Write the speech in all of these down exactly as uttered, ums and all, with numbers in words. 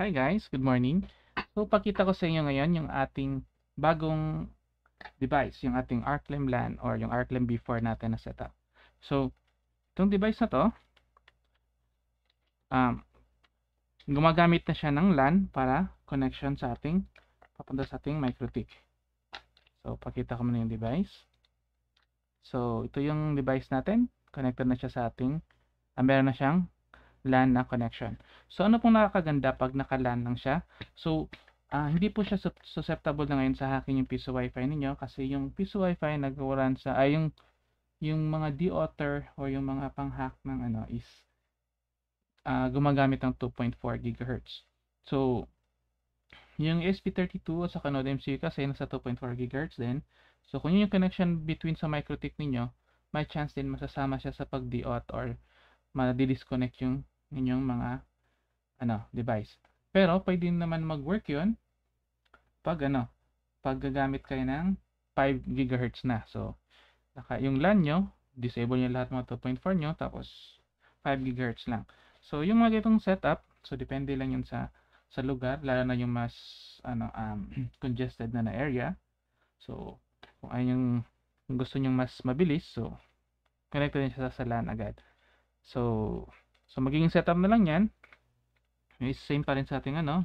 Hi guys, good morning. So pakita ko sa inyo ngayon yung ating bagong device, yung ating Arclem LAN or yung Arclem B four natin na setup. So itong device na to, um, gumagamit na siya ng LAN para connection sa ating, papunta sa ating MikroTik. So pakita ko muna yung device. So ito yung device natin, connected na siya sa ating, ah, meron na siyang LAN na connection. So, ano pong nakakaganda pag naka-LAN lang siya? So, uh, hindi po siya susceptible na ngayon sa hacking yung PISO-WIFI ninyo kasi yung PISO-WIFI nag-warran sa, ay yung, yung mga de-author or yung mga pang-hack ng ano is uh, gumagamit ng two point four gigahertz. So, yung E S P thirty-two sa NodeMCU kasi nasa two point four gigahertz din. So, kung yun yung connection between sa MikroTik ninyo, may chance din masasama siya sa pag-de-auth or madidisconnect yung ninyong mga ano device. Pero pwede naman mag-work 'yun pag ano, pag gagamit kayo ng five gigahertz na. So, naka yung LAN nyo, disable niyo lahat mga two point four nyo tapos five gigahertz lang. So, yung mga ganitong setup, so depende lang 'yun sa sa lugar, lalo na yung mas ano um congested na na area. So, kung ayun yung kung gusto niyo mas mabilis, so connect din siya sa LAN agad. So, So, magiging setup na lang yan. Is same pa rin sa ating ano,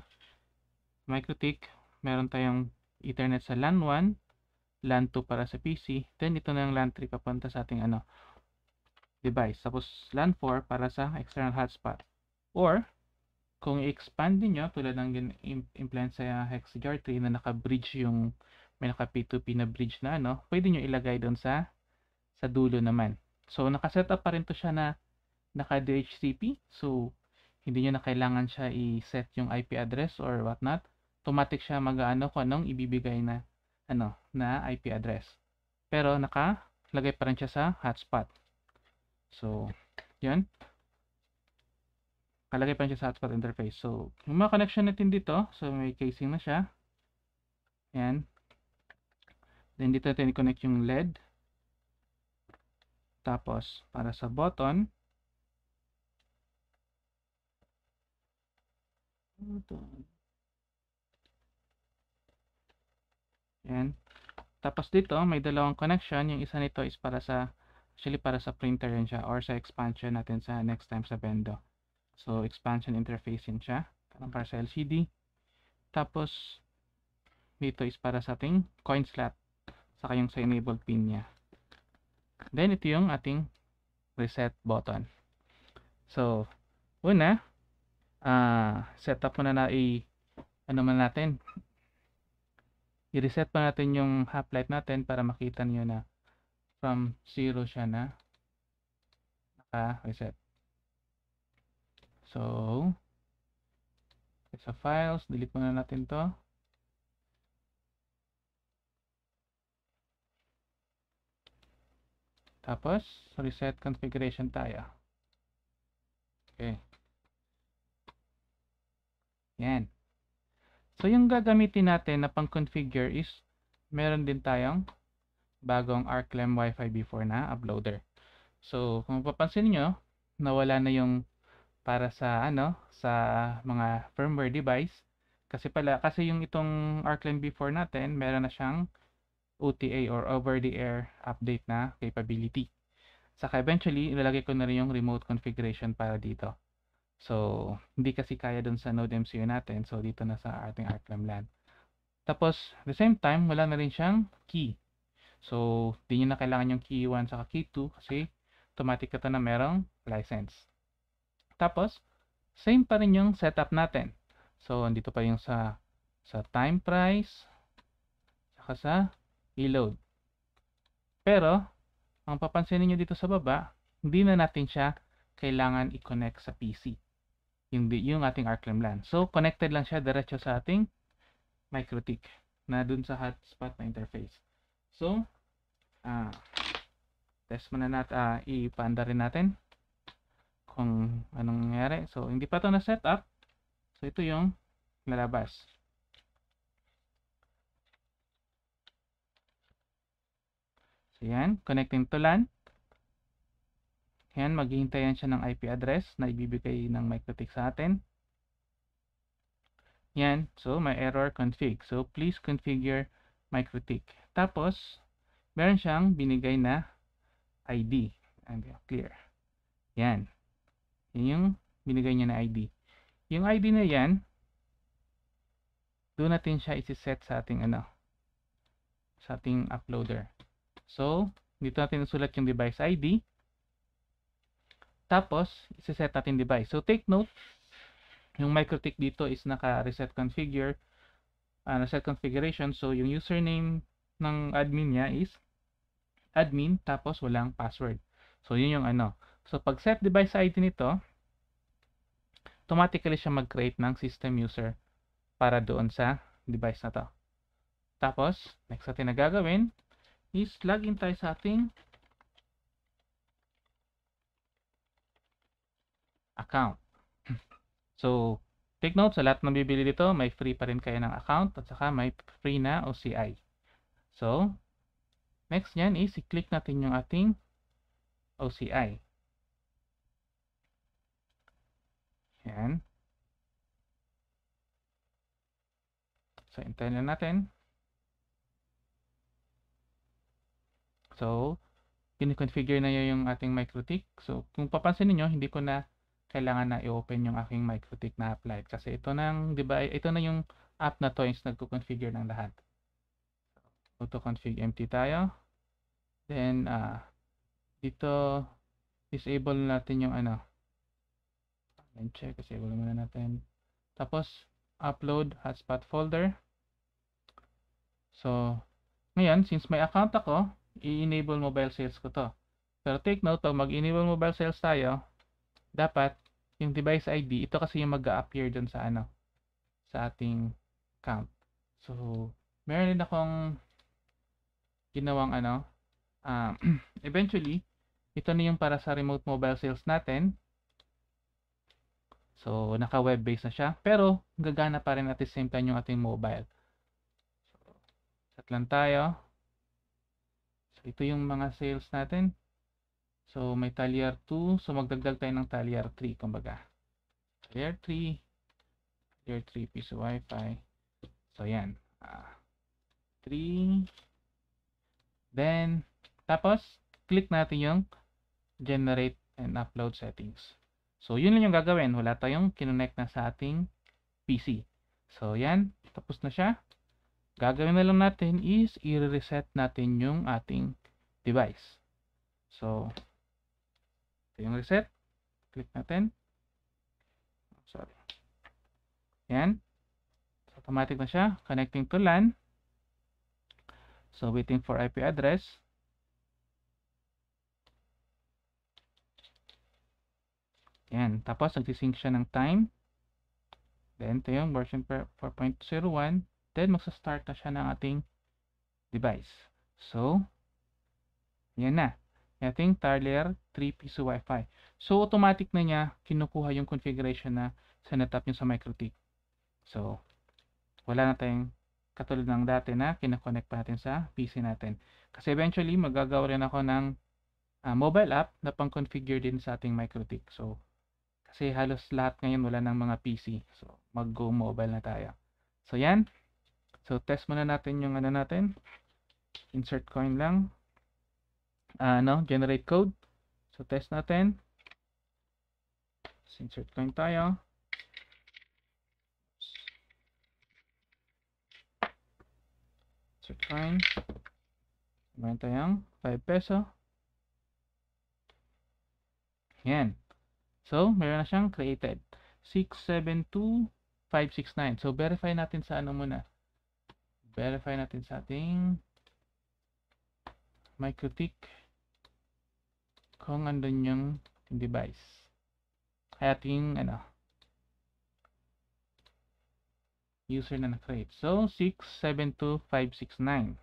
MikroTik. Meron tayong Ethernet sa LAN one, LAN two para sa P C. Then, ito na yung LAN three papunta sa ating ano, device. Tapos, LAN four para sa external hotspot. Or, kung i-expand din nyo, tulad ng implant sa Hex Jr three na naka-bridge yung, may naka-P two P na bridge na ano, pwede nyo ilagay doon sa, sa dulo naman. So, naka-setup pa rin to siya na naka D H C P, so hindi nyo na kailangan siya i-set yung I P address or whatnot. Automatic siya mag-ano kung anong ibibigay na ano na I P address. Pero nakalagay pa rin siya sa hotspot. So, yun. Nakalagay pa rin siya sa hotspot interface. So, yung mga connection natin dito, so may casing na siya. Ayan. Then dito natin i-connect yung L E D. Tapos, para sa button, yan. Tapos dito may dalawang connection. Yung isa nito is para sa, actually para sa printer yan siya or sa expansion natin sa next time sa bendo. So expansion interface yan siya, para sa L C D. Tapos dito is para sa ating coin slot, saka yung sa enabled pin niya. Then ito yung ating reset button. So una, Uh, set up muna na i ano man natin, i-reset pa natin yung half-life natin para makita niyo na from zero siya na naka-reset. So sa files, delete muna natin to. Tapos reset configuration tayo. Okay. Yan. So, yung gagamitin natin na pang-configure is meron din tayong bagong Arclem Wi-Fi before na uploader. So, kung mapapansin nyo, nawala na yung para sa ano, sa mga firmware device. Kasi pala, kasi yung itong Arclem before natin, meron na siyang O T A or over-the-air update na capability. Saka eventually, ilalagay ko na rin yung remote configuration para dito. So, hindi kasi kaya dun sa NodeMCU natin. So, dito na sa ating Arclem LAN. Tapos, at the same time, wala na rin siyang key. So, di nyo na kailangan yung key one saka key two kasi automatic ka to na merong license. Tapos, same pa rin yung setup natin. So, andito pa yung sa, sa time price saka sa e-load. Pero, ang papansinin nyo dito sa baba, hindi na natin siya kailangan i-connect sa P C. Yung, yung ating Arclem LAN. So, connected lang siya diretso sa ating MikroTik na dun sa hotspot na interface. So, ah, test muna natin, ah, ipaanda rin natin kung anong nangyari. So, hindi pa ito na setup. So, ito yung nalabas. So, yan. Connecting to LAN. Ayan, maghihintayan siya ng I P address na ibibigay ng MikroTik sa atin. Yan. So, may error config. So, please configure MikroTik. Tapos, meron siyang binigay na I D. And clear. Yan. Yan yung binigay niya na I D. Yung I D na yan, doon natin siya isi-set sa ating ano, sa ating uploader. So, dito natin nasulat yung device I D. Tapos, isi-set natin device. So, take note, yung MikroTik dito is naka-reset configure, uh, reset configuration. So, yung username ng admin niya is admin, tapos walang password. So, yun yung ano. So, pag set device I D nito, automatically siya mag-create ng system user para doon sa device na to. Tapos, next natin na gagawin is login tayo sa ating account. So, take note, sa lahat ng bibili dito, may free pa rin kayo ng account at saka may free na O C I. So, next nyan is i-click natin yung ating O C I. Yan. So, intay na natin. So, piniconfigure na yun yung ating MikroTik. So, kung papansin niyo, hindi ko na kailangan na i-open yung aking MikroTik na app live kasi ito nang device, ito na yung app na to is nagko-configure ng lahat. Auto config empty tayo. Then uh, dito disable natin yung ano. Then check, disable muna natin. Tapos upload hotspot folder. So, ngayon since may account ako, i-enable mobile sales ko to. Pero take note, pag mag-enable mobile sales tayo, dapat yung device I D, ito kasi yung mag-a-appear dun sa ano, sa ating account. So, meron din akong ginawang ano, uh, eventually, ito na yung para sa remote mobile sales natin. So, naka-web-based na siya. Pero, gagana pa rin at the same time yung ating mobile. So, set lang tayo. So, ito yung mga sales natin. So, may talyer two. So, magdagdag tayo ng talyer three, kumbaga. Talyer three. Talyer three, PISO-WIFI. So, yan. Ah, three. Then, tapos, click natin yung generate and upload settings. So, yun lang yung gagawin. Wala tayong kinonect na sa ating P C. So, yan. Tapos na siya. Gagawin na lang natin is i-reset natin yung ating device. So, yung reset, click natin. Sorry. Yan. So, automatic na siya. Connecting to LAN. So, waiting for I P address. Yan. Tapos, nagsisync siya ng time. Then, ito yung version four point oh one. Then, magsa-start na siya ng ating device. So, yan na. Ating talyer three PISO-WIFI. So, automatic na niya kinukuha yung configuration na sinetap niyo sa MikroTik. So, wala na tayong katulad ng dati na kinakonnect pa natin sa P C natin. Kasi eventually, magagawa rin ako ng uh, mobile app na pang-configure din sa ating MikroTik. So, kasi halos lahat ngayon wala ng mga P C. So, mag-go mobile na tayo. So, yan. So, test muna natin yung ano natin. Insert coin lang. Uh, no, generate code. So, test natin. So, insert coin tayo. Insert coin. Mayroon tayong five peso. Yan. So, meron na siyang created. six seven two five six nine. So, verify natin sa ano muna. Verify natin sa ating MikroTik. Kung andun yung device. Kaya ating ano, user na na-create. So, six seven two five six nine.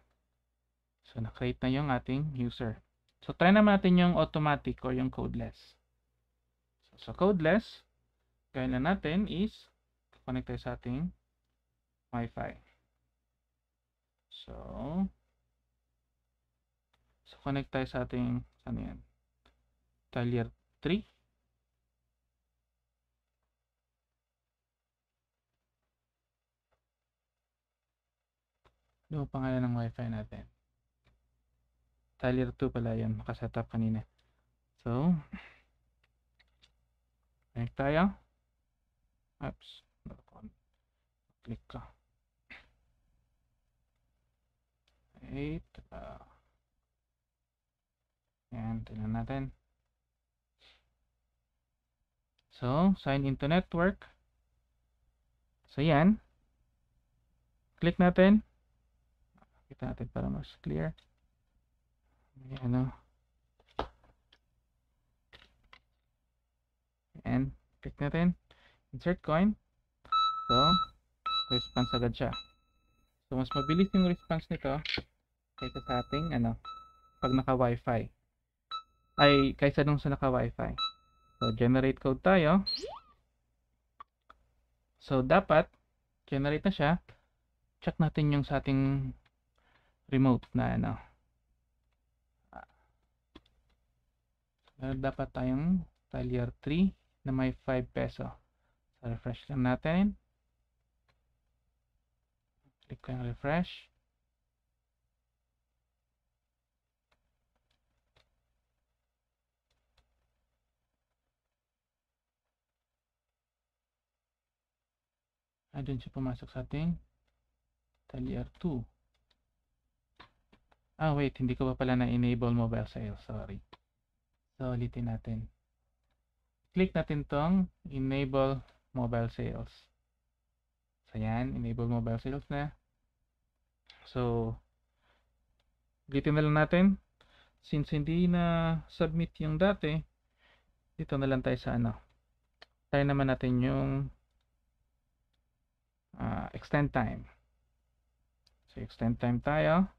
So, na-create na yung ating user. So, try naman natin yung automatic or yung codeless. So, so codeless, kaya na natin is connect tayo sa ating Wi-Fi. So, so connect tayo sa ating, ano yan? Talyer three. Ano pangalan ng Wi-Fi natin? Tier two pala yun, makasetup kanina. So, connect tayo. Oops, click ka. Eight. Uh, yan, tignan natin. So, sign into network. So, yan. Click natin. Kita natin para mas clear. Ano. And click natin insert coin. So response agad siya. So mas mabilis yung response nito kaysa sa ating ano pag naka wifi ay kaysa nung sa naka wifi. So generate code tayo. So dapat generate na siya. Check natin yung sa ating remote na ano. Dapat tayong tier three na may five peso. So, refresh lang natin. Click ko yung refresh. Ah, dun siya pumasok sa ating tier two. Ah, wait. Hindi ko pa pala na-enable mobile sale. Sorry. So, ulitin natin. Click natin tong enable mobile sales. So, yan. Enable mobile sales na. So, ulitin na lang natin. Since hindi na submit yung dati, dito na lang tayo sa ano. Try naman natin yung uh, extend time. So, extend time tayo.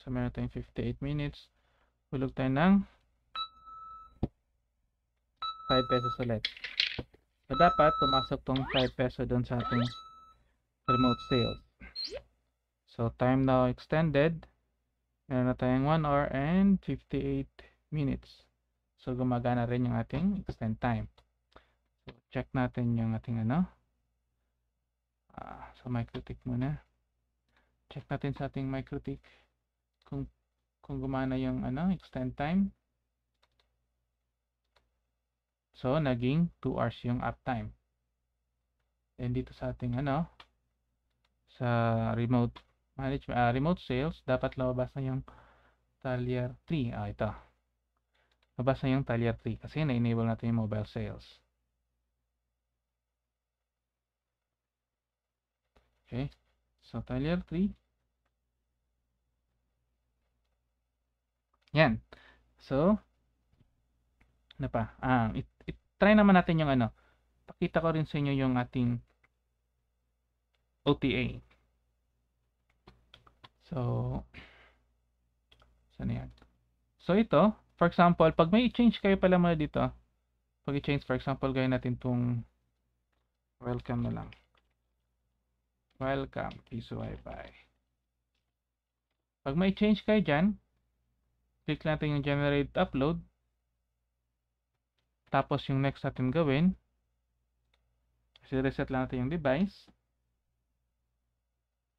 So, meron tayong fifty-eight minutes. Hulog tayo ng five pesos ulit. So, dapat pumasok tong five peso doon sa ating remote sales. So, time now extended. Meron na tayong one hour and fifty-eight minutes. So, gumagana rin yung ating extend time. So, check natin yung ating ano. Ah, so, MikroTik muna. Check natin sa ating MikroTik kung kung gumana yung ano, extend time. So, naging two hours yung uptime. And dito sa ating ano, sa remote management, uh, remote sales, dapat labas na yung tier three. Ah, ito. Labas na yung tier three kasi na-enable natin yung mobile sales. Okay. So, tier three. Yan. So, ano pa? Ah, it, it, try naman natin yung ano. Pakita ko rin sa inyo yung ating O T A. So, saan yan? So, ito, for example, pag may i-change kayo pala muna dito, pag i-change, for example, gawin natin itong welcome na lang. Welcome, PISO-WIFI. Pag may i-change kayo dyan, click natin yung generate upload. Tapos yung next natin gawin, i-reset lang natin yung device.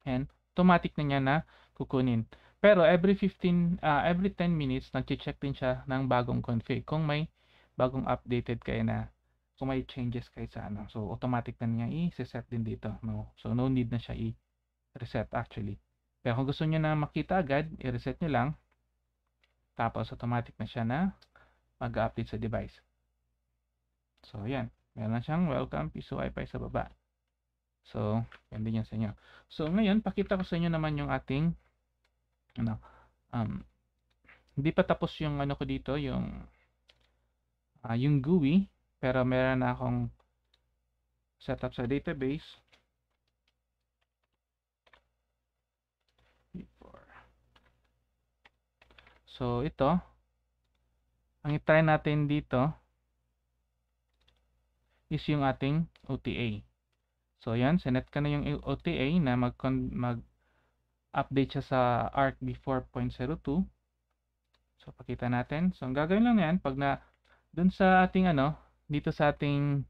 And automatic na niya na kukunin. Pero every fifteen, uh, every ten minutes nagche-check din siya ng bagong config. Kung may bagong updated kayo na, kung may changes kayo sa ano. So automatic na niya i-reset din dito. No? So no need na siya i-reset actually. Pero kung gusto niyo na makita agad, i-reset niyo lang. Tapos, automatic na siya na mag-update sa device. So, yan. Meron na siyang welcome PISO-WIFI sa baba. So, pwede yan sa inyo. So, ngayon, pakita ko sa inyo naman yung ating ano, um, hindi pa tapos yung ano ko dito, yung uh, yung G U I, pero meron na akong setup sa database. So, ito, ang i-try natin dito is yung ating O T A. So, yan, sinet ka na yung O T A na mag-update siya sa Arc B four point zero two. So, pakita natin. So, ang gagawin lang yan, pag na, dun sa ating ano, dito sa ating,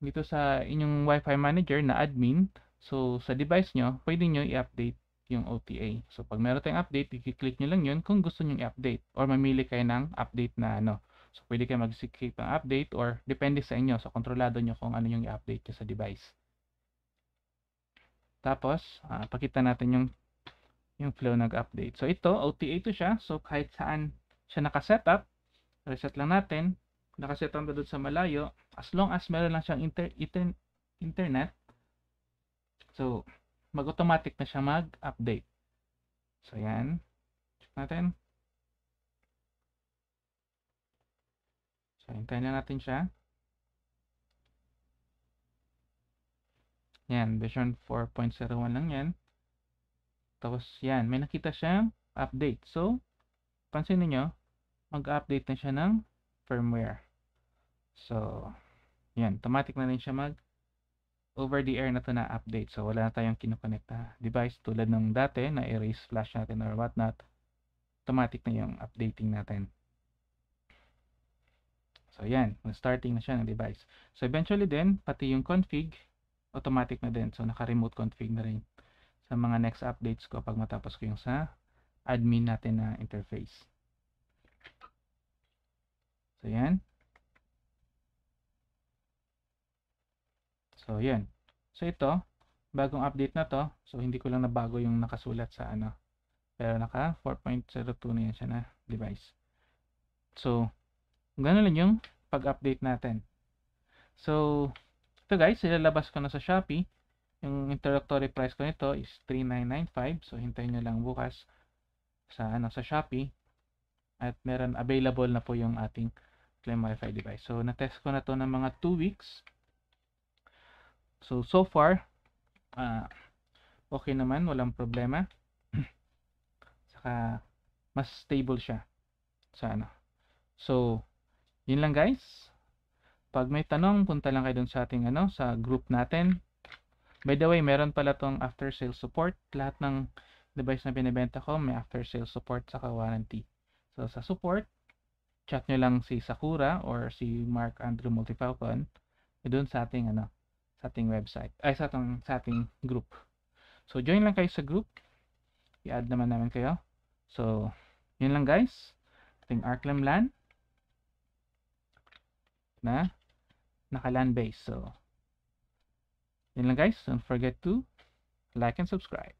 dito sa inyong Wi-Fi manager na admin, So, sa device nyo, pwede nyo i-update yung O T A. So, pag meron tayong update, i-click nyo lang yun kung gusto nyo i-update. Or mamili kayo ng update na ano. So, pwede kayo mag-click ng update or depende sa inyo. So, kontrolado nyo kung ano yung i-update nyo sa device. Tapos, uh, pakita natin yung yung flow nag-update. So, ito, O T A to siya. So, kahit saan siya nakasetup, reset lang natin. Nakasetup na doon sa malayo. As long as meron lang siyang inter inter internet, so, mag-automatic na siya mag-update. So, yan. Check natin. So, hintayin na natin siya. Yan. Version four point zero one lang yan. Tapos, yan. May nakita siyang update. So, pansin niyo mag-update na siya ng firmware. So, yan. Automatic na rin siya mag over the air na to na update. So, wala na tayong kinoconnect na device tulad ng dati na erase flash natin or whatnot. Automatic na yung updating natin. So, yan. Starting na siya ng device. So, eventually din, pati yung config, automatic na din. So, naka-remote config na rin sa mga next updates ko pag matapos ko yung sa admin natin na interface. So, yan. So, yan. So, ito, bagong update na to. So, hindi ko lang nabago yung nakasulat sa ano. Pero naka four point zero two na yan siya na device. So, gano'n lang yung pag-update natin. So, ito guys, ilalabas ko na sa Shopee. Yung introductory price ko nito is three thousand nine hundred ninety-five. So, hintayin nyo lang bukas sa ano sa Shopee. At meron available na po yung ating Arclem Wi-Fi device. So, na-test ko na to ng mga two weeks. So, so far, uh, okay naman, walang problema. Saka, mas stable siya. Sana. So, yun lang guys. Pag may tanong, punta lang kayo dun sa ating ano, sa group natin. By the way, meron pala tong after sales support. Lahat ng device na binibenta ko, may after sales support saka warranty. So, sa support, chat nyo lang si Sakura or si Mark Andrew Multifalcon dun sa ating ano, sa ating website, ay sa ating, sa ating group. So, join lang kayo sa group. I-add naman namin kayo. So, yun lang guys. Ating Arclem LAN na naka-LAN base. So, yun lang guys. Don't forget to like and subscribe.